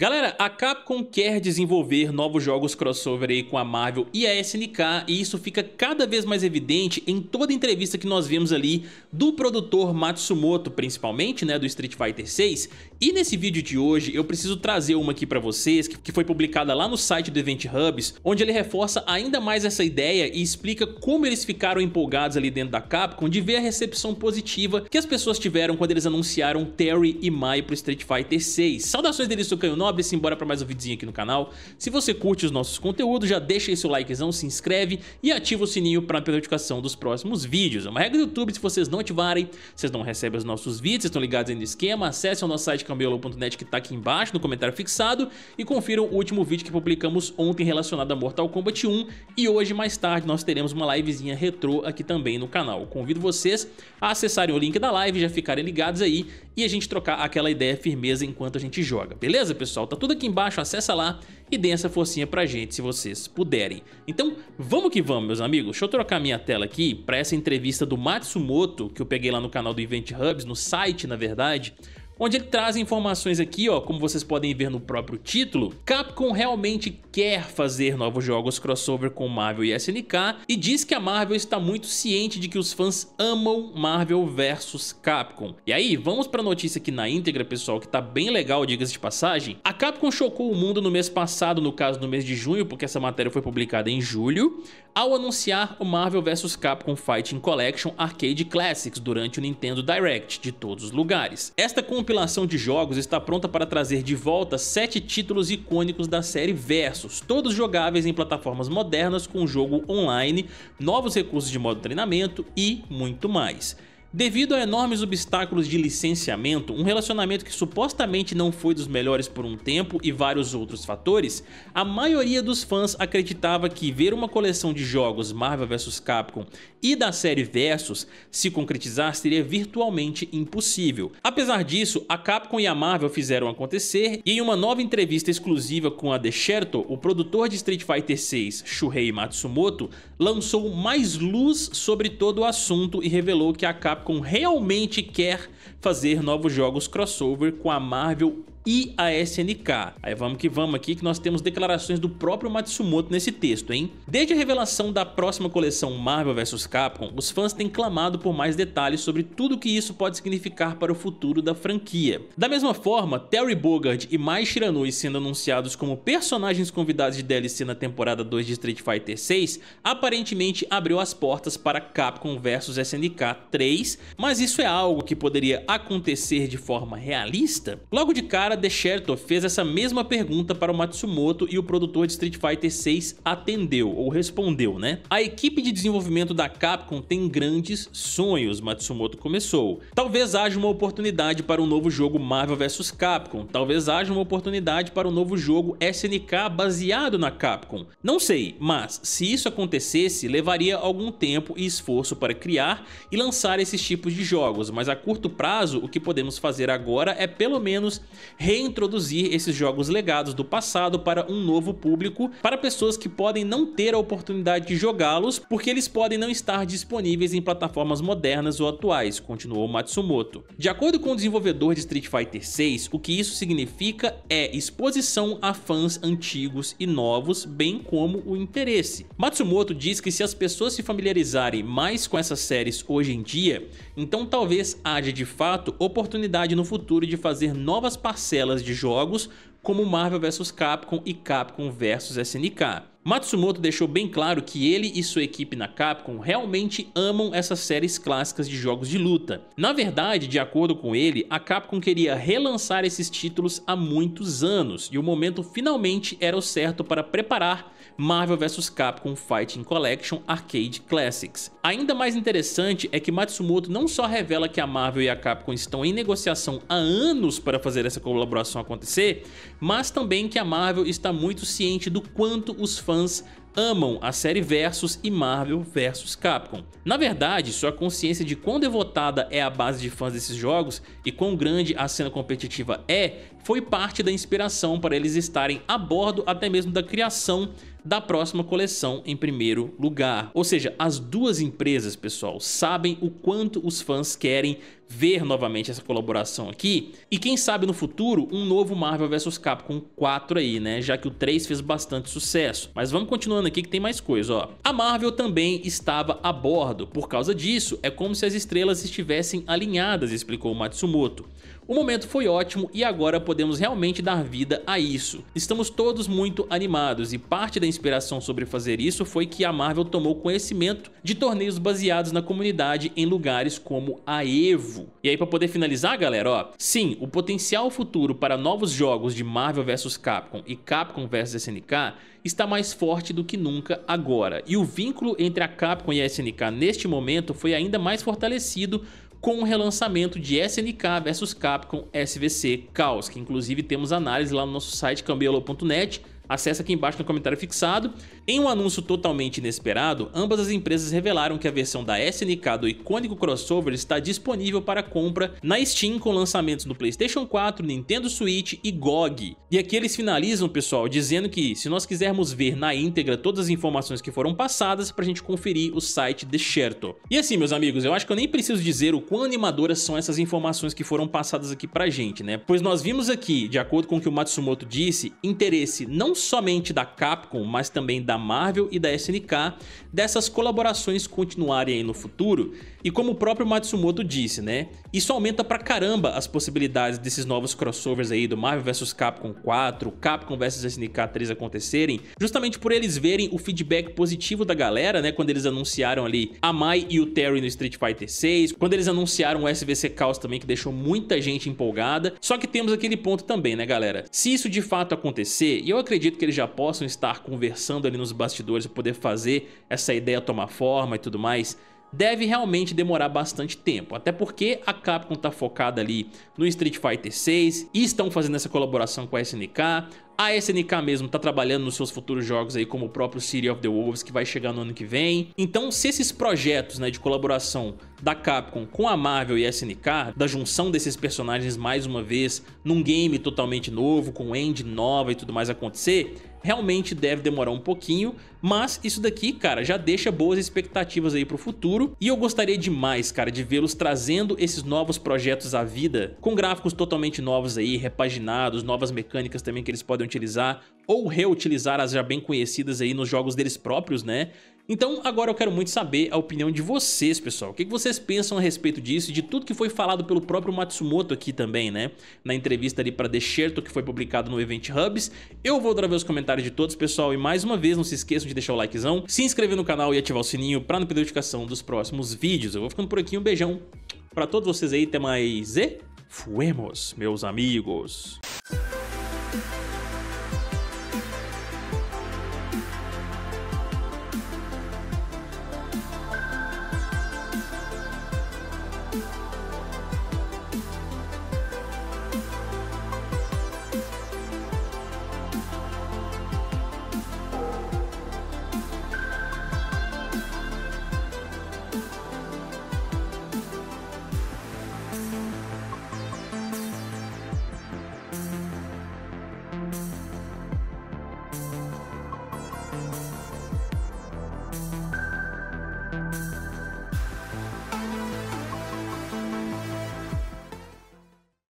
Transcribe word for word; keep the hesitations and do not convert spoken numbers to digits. Galera, a Capcom quer desenvolver novos jogos crossover aí com a Marvel e a S N K, e isso fica cada vez mais evidente em toda a entrevista que nós vimos ali do produtor Matsumoto, principalmente, né, do Street Fighter seis. E nesse vídeo de hoje eu preciso trazer uma aqui pra vocês, que foi publicada lá no site do Event Hubs, onde ele reforça ainda mais essa ideia e explica como eles ficaram empolgados ali dentro da Capcom de ver a recepção positiva que as pessoas tiveram quando eles anunciaram Terry e Mai pro Street Fighter seis. Saudações deles, sou Caio Nobre. Nobre, simbora pra mais um vidinho aqui no canal. Se você curte os nossos conteúdos, já deixa aí seu likezão, se inscreve e ativa o sininho pra notificação dos próximos vídeos. É uma regra do YouTube, se vocês não ativarem, vocês não recebem os nossos vídeos, vocês estão ligados aí no esquema. Acesse o nosso site cambiolo ponto net que tá aqui embaixo no comentário fixado e confiram o último vídeo que publicamos ontem relacionado a Mortal Kombat um, e hoje mais tarde nós teremos uma livezinha retrô aqui também no canal. Convido vocês a acessarem o link da live, já ficarem ligados aí e a gente trocar aquela ideia firmeza enquanto a gente joga, beleza, pessoal? Tá tudo aqui embaixo, acessa lá e dê essa forcinha pra gente se vocês puderem. Então vamos que vamos, meus amigos. Deixa eu trocar minha tela aqui pra essa entrevista do Matsumoto, que eu peguei lá no canal do Event Hubs, no site na verdade, onde ele traz informações aqui, ó, como vocês podem ver no próprio título. Capcom realmente quer fazer novos jogos crossover com Marvel e S N K, e diz que a Marvel está muito ciente de que os fãs amam Marvel versus Capcom. E aí, vamos para a notícia aqui na íntegra, pessoal, que tá bem legal, diga-se de passagem. A Capcom chocou o mundo no mês passado, no caso no mês de junho, porque essa matéria foi publicada em julho, ao anunciar o Marvel versus Capcom Fighting Collection Arcade Classics durante o Nintendo Direct de todos os lugares. Esta A compilação de jogos está pronta para trazer de volta sete títulos icônicos da série Versus, todos jogáveis em plataformas modernas com jogo online, novos recursos de modo de treinamento e muito mais. Devido a enormes obstáculos de licenciamento, um relacionamento que supostamente não foi dos melhores por um tempo e vários outros fatores, a maioria dos fãs acreditava que ver uma coleção de jogos Marvel versus. Capcom e da série Versus se concretizar seria virtualmente impossível. Apesar disso, a Capcom e a Marvel fizeram acontecer, e em uma nova entrevista exclusiva com a DeXerto, o produtor de Street Fighter seis, Shuhei Matsumoto, lançou mais luz sobre todo o assunto e revelou que a Capcom Capcom realmente quer fazer novos jogos crossover com a Marvel e a S N K. Aí vamos que vamos aqui, que nós temos declarações do próprio Matsumoto nesse texto, hein? Desde a revelação da próxima coleção Marvel versus. Capcom, os fãs têm clamado por mais detalhes sobre tudo que isso pode significar para o futuro da franquia. Da mesma forma, Terry Bogard e Mai Shiranui sendo anunciados como personagens convidados de D L C na temporada dois de Street Fighter seis, aparentemente abriu as portas para Capcom versus. S N K três, mas isso é algo que poderia acontecer de forma realista? Logo de cara, DeXerto fez essa mesma pergunta para o Matsumoto e o produtor de Street Fighter seis atendeu, ou respondeu, né? A equipe de desenvolvimento da Capcom tem grandes sonhos, Matsumoto começou. Talvez haja uma oportunidade para um novo jogo Marvel versus. Capcom, talvez haja uma oportunidade para um novo jogo S N K baseado na Capcom. Não sei, mas se isso acontecesse, levaria algum tempo e esforço para criar e lançar esses tipos de jogos, mas a curto prazo o que podemos fazer agora é pelo menos reintroduzir esses jogos legados do passado para um novo público, para pessoas que podem não ter a oportunidade de jogá-los, porque eles podem não estar disponíveis em plataformas modernas ou atuais, continuou Matsumoto. De acordo com o desenvolvedor de Street Fighter seis, o que isso significa é exposição a fãs antigos e novos, bem como o interesse. Matsumoto diz que se as pessoas se familiarizarem mais com essas séries hoje em dia, então talvez haja de fato oportunidade no futuro de fazer novas parcerias parcelas de jogos como Marvel versus. Capcom e Capcom versus. S N K. Matsumoto deixou bem claro que ele e sua equipe na Capcom realmente amam essas séries clássicas de jogos de luta. Na verdade, de acordo com ele, a Capcom queria relançar esses títulos há muitos anos, e o momento finalmente era o certo para preparar Marvel versus. Capcom Fighting Collection Arcade Classics. Ainda mais interessante é que Matsumoto não só revela que a Marvel e a Capcom estão em negociação há anos para fazer essa colaboração acontecer, mas também que a Marvel está muito ciente do quanto os fãs amam a série Versus e Marvel vs Capcom. Na verdade, sua consciência de quão devotada é a base de fãs desses jogos e quão grande a cena competitiva é, foi parte da inspiração para eles estarem a bordo até mesmo da criação da próxima coleção em primeiro lugar. Ou seja, as duas empresas, pessoal, sabem o quanto os fãs querem ver novamente essa colaboração aqui. E quem sabe no futuro um novo Marvel vs Capcom quatro aí, né? Já que o três fez bastante sucesso. Mas vamos continuando aqui que tem mais coisa, ó. A Marvel também estava a bordo. Por causa disso, é como se as estrelas estivessem alinhadas, explicou Matsumoto. O momento foi ótimo e agora podemos realmente dar vida a isso. Estamos todos muito animados e parte da inspiração sobre fazer isso foi que a Marvel tomou conhecimento de torneios baseados na comunidade em lugares como a Evo. E aí, para poder finalizar, galera, ó, sim, o potencial futuro para novos jogos de Marvel vs Capcom e Capcom vs S N K está mais forte do que nunca agora. E o vínculo entre a Capcom e a S N K neste momento foi ainda mais fortalecido com o relançamento de S N K vs Capcom S V C Chaos, que inclusive temos análise lá no nosso site cambiolo ponto net, acessa aqui embaixo no comentário fixado. Em um anúncio totalmente inesperado, ambas as empresas revelaram que a versão da S N K do icônico crossover está disponível para compra na Steam com lançamentos no PlayStation quatro, Nintendo Switch e G O G. E aqui eles finalizam, pessoal, dizendo que se nós quisermos ver na íntegra todas as informações que foram passadas, pra gente conferir o site DeXerto. E assim, meus amigos, eu acho que eu nem preciso dizer o quão animadoras são essas informações que foram passadas aqui pra gente, né? Pois nós vimos aqui, de acordo com o que o Matsumoto disse, interesse não somente da Capcom, mas também da Marvel e da S N K, dessas colaborações continuarem aí no futuro. E como o próprio Matsumoto disse, né, isso aumenta pra caramba as possibilidades desses novos crossovers aí do Marvel vs Capcom quatro, Capcom vs S N K três acontecerem, justamente por eles verem o feedback positivo da galera, né, quando eles anunciaram ali a Mai e o Terry no Street Fighter seis, quando eles anunciaram o S V C Chaos também, que deixou muita gente empolgada. Só que temos aquele ponto também, né, galera, se isso de fato acontecer, e eu acredito que eles já possam estar conversando ali nos bastidores e poder fazer essa ideia tomar forma e tudo mais, deve realmente demorar bastante tempo, até porque a Capcom tá focada ali no Street Fighter seis e estão fazendo essa colaboração com a S N K. A S N K mesmo está trabalhando nos seus futuros jogos aí, como o próprio City of the Wolves, que vai chegar no ano que vem. Então, se esses projetos, né, de colaboração da Capcom com a Marvel e a S N K, da junção desses personagens mais uma vez num game totalmente novo, com engine nova e tudo mais acontecer, realmente deve demorar um pouquinho, mas isso daqui, cara, já deixa boas expectativas aí pro futuro. E eu gostaria demais, cara, de vê-los trazendo esses novos projetos à vida, com gráficos totalmente novos aí, repaginados, novas mecânicas também que eles podem utilizar ou reutilizar as já bem conhecidas aí nos jogos deles próprios, né? Então agora eu quero muito saber a opinião de vocês, pessoal. O que vocês pensam a respeito disso e de tudo que foi falado pelo próprio Matsumoto aqui também, né? Na entrevista ali para DeXerto, que foi publicado no Event Hubs. Eu vou trazer os comentários de todos, pessoal. E mais uma vez, não se esqueçam de deixar o likezão, se inscrever no canal e ativar o sininho para não perder notificação dos próximos vídeos. Eu vou ficando por aqui. Um beijão para todos vocês aí. Até mais e fuemos, meus amigos.